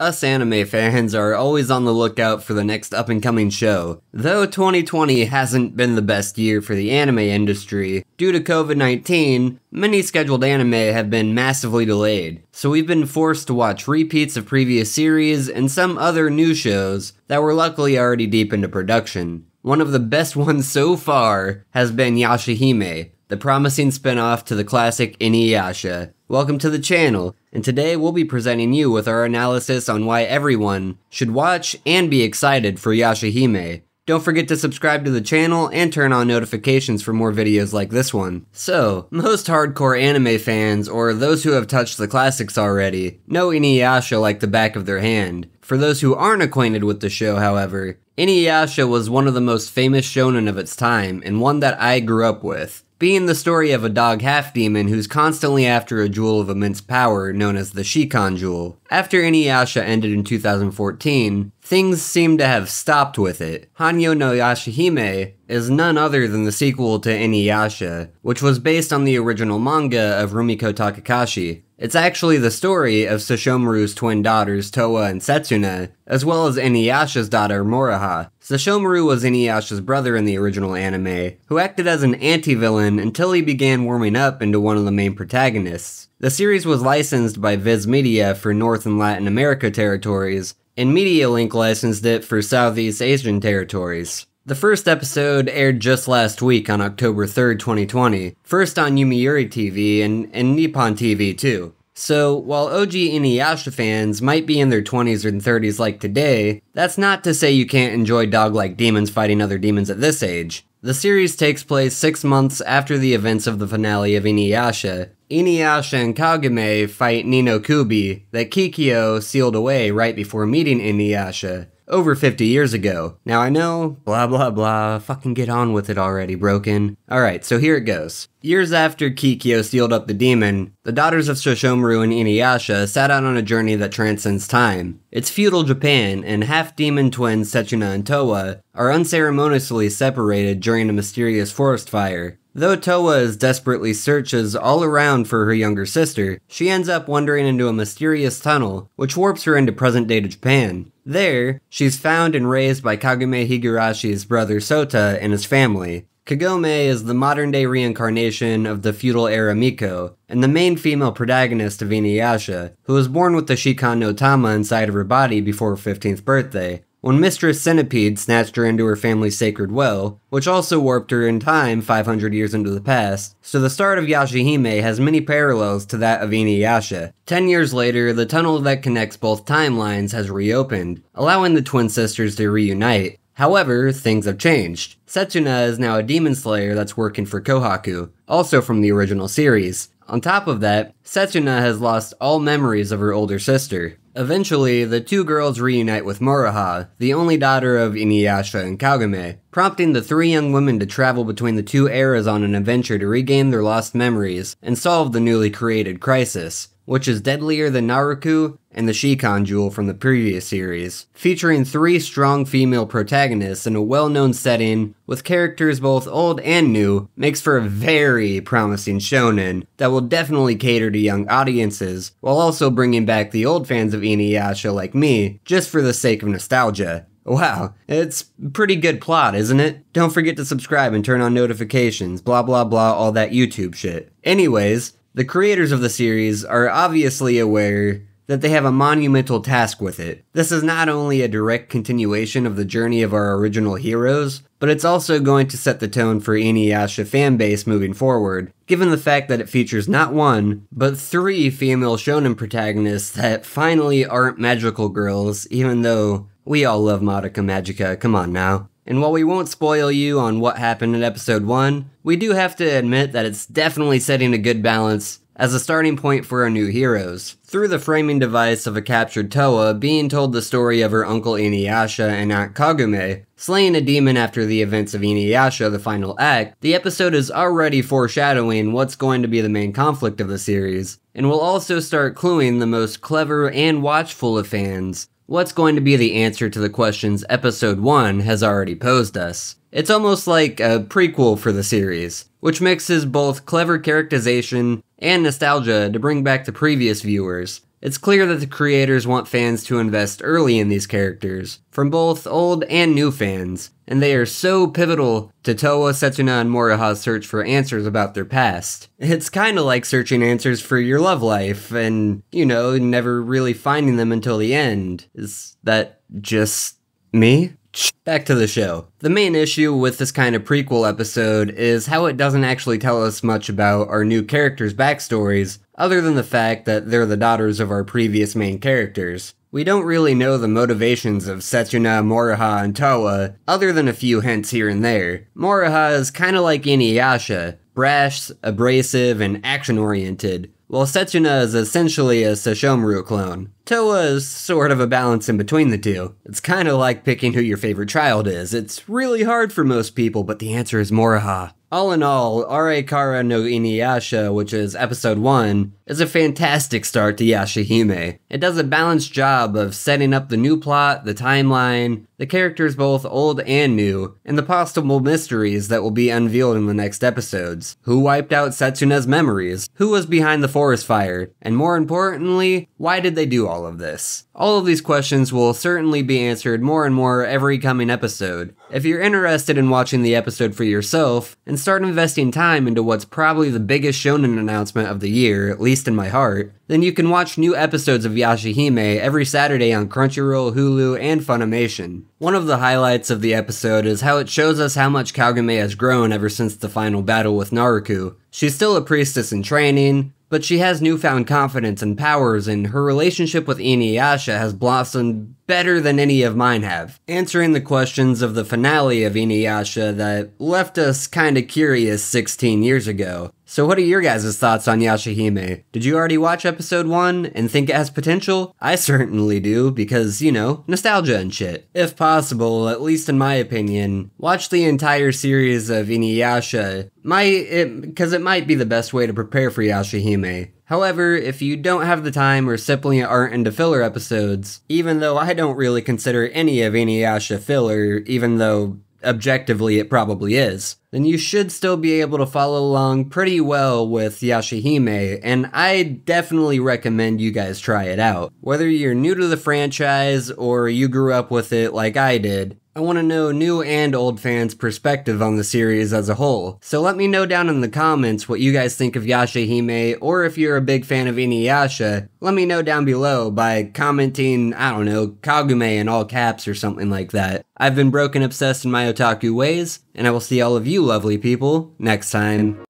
Us anime fans are always on the lookout for the next up-and-coming show, though 2020 hasn't been the best year for the anime industry. Due to COVID-19, many scheduled anime have been massively delayed, so we've been forced to watch repeats of previous series and some other new shows that were luckily already deep into production. One of the best ones so far has been Yashahime, the promising spin-off to the classic Inuyasha. Welcome to the channel, and today we'll be presenting you with our analysis on why everyone should watch and be excited for Yashahime. Don't forget to subscribe to the channel and turn on notifications for more videos like this one. So, most hardcore anime fans, or those who have touched the classics already, know Inuyasha like the back of their hand. For those who aren't acquainted with the show, however, Inuyasha was one of the most famous shonen of its time, and one that I grew up with, being the story of a dog half-demon who's constantly after a jewel of immense power known as the Shikon Jewel. After Inuyasha ended in 2014, things seem to have stopped with it. Hanyo no Yashahime is none other than the sequel to Inuyasha, which was based on the original manga of Rumiko Takahashi. It's actually the story of Sesshomaru's twin daughters Towa and Setsuna, as well as Inuyasha's daughter Moroha. Sesshomaru was Inuyasha's brother in the original anime, who acted as an anti-villain until he began warming up into one of the main protagonists. The series was licensed by Viz Media for North and Latin America territories, and Media Link licensed it for Southeast Asian territories. The first episode aired just last week on October 3rd, 2020, first on Yumiuri TV and Nippon TV too. So, while OG Inuyasha fans might be in their 20s and 30s like today, that's not to say you can't enjoy dog-like demons fighting other demons at this age. The series takes place 6 months after the events of the finale of Inuyasha. Inuyasha and Kagame fight Ninokubi, that Kikyo sealed away right before meeting Inuyasha, over 50 years ago. Now I know, blah blah blah, fucking get on with it already, Broken. Alright, so here it goes. Years after Kikyo sealed up the demon, the daughters of Sesshomaru and Inuyasha set out on a journey that transcends time. It's feudal Japan, and half-demon twins Setsuna and Towa are unceremoniously separated during a mysterious forest fire. Though Towa desperately searches all around for her younger sister, she ends up wandering into a mysterious tunnel, which warps her into present-day Japan. There, she's found and raised by Kagome Higurashi's brother Sota and his family. Kagome is the modern-day reincarnation of the feudal-era Miko, and the main female protagonist of Inuyasha, who was born with the Shikon no Tama inside of her body before her 15th birthday, when Mistress Centipede snatched her into her family's sacred well, which also warped her in time 500 years into the past, so the start of Yashahime has many parallels to that of Inuyasha. 10 years later, the tunnel that connects both timelines has reopened, allowing the twin sisters to reunite. However, things have changed. Setsuna is now a demon slayer that's working for Kohaku, also from the original series. On top of that, Setsuna has lost all memories of her older sister. Eventually, the two girls reunite with Moroha, the only daughter of Inuyasha and Kagome, prompting the three young women to travel between the two eras on an adventure to regain their lost memories and solve the newly created crisis, which is deadlier than Naraku and the Shikon Jewel from the previous series, featuring three strong female protagonists in a well-known setting with characters both old and new. Makes for a very promising shonen that will definitely cater to young audiences, while also bringing back the old fans of Inuyasha like me, just for the sake of nostalgia. Wow, it's pretty good plot, isn't it? Don't forget to subscribe and turn on notifications, blah blah blah, all that YouTube shit. Anyways, the creators of the series are obviously aware that they have a monumental task with it. This is not only a direct continuation of the journey of our original heroes, but it's also going to set the tone for Inuyasha fanbase moving forward, given the fact that it features not one, but three female shonen protagonists that finally aren't magical girls, even though we all love Madoka Magica, come on now. And while we won't spoil you on what happened in episode 1, we do have to admit that it's definitely setting a good balance as a starting point for our new heroes. Through the framing device of a captured Towa being told the story of her uncle Inuyasha and Aunt Kagome, slaying a demon after the events of Inuyasha the final act, the episode is already foreshadowing what's going to be the main conflict of the series, and will also start cluing the most clever and watchful of fans what's going to be the answer to the questions episode 1 has already posed us. It's almost like a prequel for the series, which mixes both clever characterization and nostalgia to bring back the previous viewers. It's clear that the creators want fans to invest early in these characters, from both old and new fans, and they are so pivotal to Towa, Setsuna, and Moroha's search for answers about their past. It's kinda like searching answers for your love life, and, you know, never really finding them until the end. Is that just me? Back to the show. The main issue with this kind of prequel episode is how it doesn't actually tell us much about our new characters' backstories, other than the fact that they're the daughters of our previous main characters. We don't really know the motivations of Setsuna, Moroha, and Towa, other than a few hints here and there. Moroha is kinda like Inuyasha, brash, abrasive, and action-oriented, while Setsuna is essentially a Sesshomaru clone. Towa is sort of a balance in between the two. It's kinda like picking who your favorite child is. It's really hard for most people, but the answer is Moroha. All in all, Arekara no Inuyasha, which is episode 1, is a fantastic start to Yashahime. It does a balanced job of setting up the new plot, the timeline, the characters both old and new, and the possible mysteries that will be unveiled in the next episodes. Who wiped out Setsuna's memories? Who was behind the forest fire? And more importantly, why did they do all of this? All of these questions will certainly be answered more and more every coming episode. If you're interested in watching the episode for yourself, and start investing time into what's probably the biggest shonen announcement of the year, at least in my heart, then you can watch new episodes of Yashahime every Saturday on Crunchyroll, Hulu, and Funimation. One of the highlights of the episode is how it shows us how much Kagome has grown ever since the final battle with Naraku. She's still a priestess in training, but she has newfound confidence and powers, and her relationship with Inuyasha has blossomed better than any of mine have. Answering the questions of the finale of Inuyasha that left us kinda curious 16 years ago. So what are your guys' thoughts on Yashahime? Did you already watch episode 1 and think it has potential? I certainly do, because, you know, nostalgia and shit. If possible, at least in my opinion, watch the entire series of Inuyasha, because it might be the best way to prepare for Yashahime. However, if you don't have the time or simply aren't into filler episodes, even though I don't really consider any of Inuyasha filler, even though objectively it probably is, then you should still be able to follow along pretty well with Yashahime, and I definitely recommend you guys try it out. Whether you're new to the franchise or you grew up with it like I did, I want to know new and old fans' perspective on the series as a whole, so let me know down in the comments what you guys think of Yashahime, or if you're a big fan of Inuyasha, let me know down below by commenting, I don't know, Kagome in all caps or something like that. I've been Broken Obsessed in my otaku ways, and I will see all of you lovely people next time.